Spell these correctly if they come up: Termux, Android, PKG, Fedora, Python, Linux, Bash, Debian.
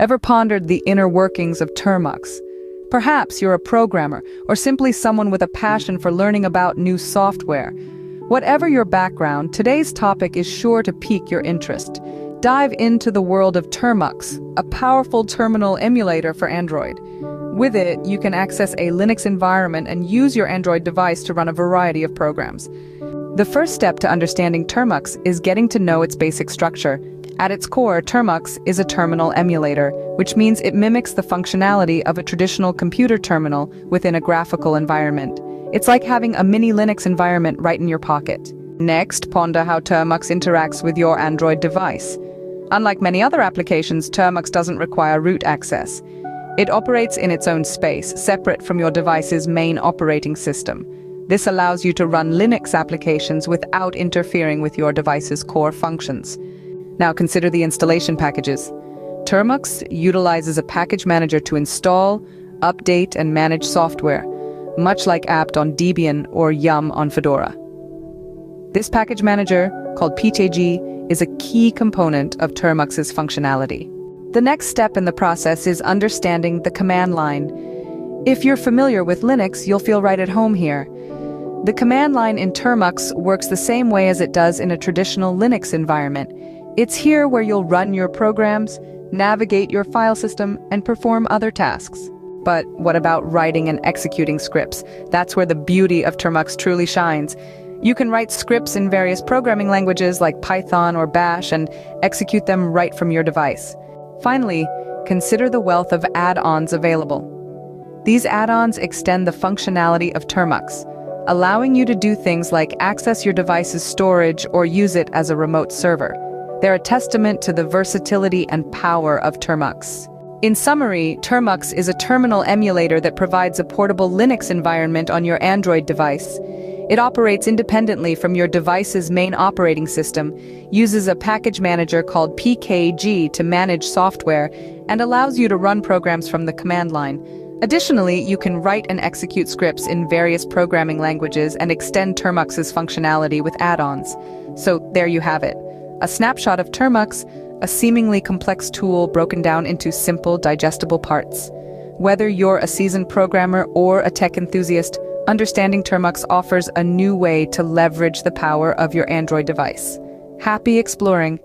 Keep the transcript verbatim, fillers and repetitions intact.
Ever pondered the inner workings of Termux? Perhaps you're a programmer, or simply someone with a passion for learning about new software. Whatever your background, today's topic is sure to pique your interest. Dive into the world of Termux, a powerful terminal emulator for Android. With it, you can access a Linux environment and use your Android device to run a variety of programs. The first step to understanding Termux is getting to know its basic structure. At its core, Termux is a terminal emulator, which means it mimics the functionality of a traditional computer terminal within a graphical environment. It's like having a mini Linux environment right in your pocket. Next, ponder how Termux interacts with your Android device. Unlike many other applications, Termux doesn't require root access. It operates in its own space, separate from your device's main operating system. This allows you to run Linux applications without interfering with your device's core functions. Now consider the installation packages. Termux utilizes a package manager to install, update, and manage software, much like apt on Debian or yum on Fedora. This package manager, called P K G, is a key component of Termux's functionality. The next step in the process is understanding the command line. If you're familiar with Linux, you'll feel right at home here. The command line in Termux works the same way as it does in a traditional Linux environment. It's here where you'll run your programs, navigate your file system, and perform other tasks. But what about writing and executing scripts? That's where the beauty of Termux truly shines. You can write scripts in various programming languages like Python or Bash and execute them right from your device. Finally, consider the wealth of add-ons available. These add-ons extend the functionality of Termux, allowing you to do things like access your device's storage or use it as a remote server. They're a testament to the versatility and power of Termux. In summary, Termux is a terminal emulator that provides a portable Linux environment on your Android device. It operates independently from your device's main operating system, uses a package manager called P K G to manage software, and allows you to run programs from the command line. Additionally, you can write and execute scripts in various programming languages and extend Termux's functionality with add-ons. So there you have it, a snapshot of Termux, a seemingly complex tool broken down into simple, digestible parts. Whether you're a seasoned programmer or a tech enthusiast, understanding Termux offers a new way to leverage the power of your Android device. Happy exploring!